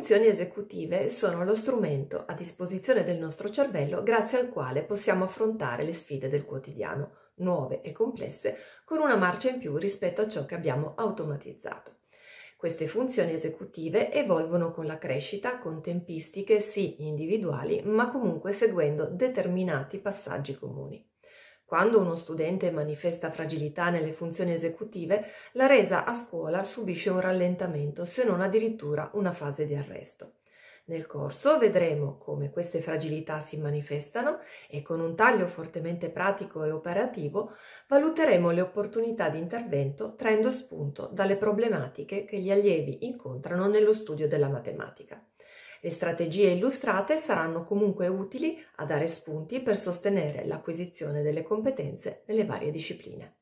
funzioni esecutive sono lo strumento a disposizione del nostro cervello grazie al quale possiamo affrontare le sfide del quotidiano, nuove e complesse, con una marcia in più rispetto a ciò che abbiamo automatizzato. Queste funzioni esecutive evolvono con la crescita, con tempistiche sì individuali, ma comunque seguendo determinati passaggi comuni. Quando uno studente manifesta fragilità nelle funzioni esecutive, la resa a scuola subisce un rallentamento, se non addirittura una fase di arresto. Nel corso vedremo come queste fragilità si manifestano e con un taglio fortemente pratico e operativo valuteremo le opportunità di intervento traendo spunto dalle problematiche che gli allievi incontrano nello studio della matematica. Le strategie illustrate saranno comunque utili a dare spunti per sostenere l'acquisizione delle competenze nelle varie discipline.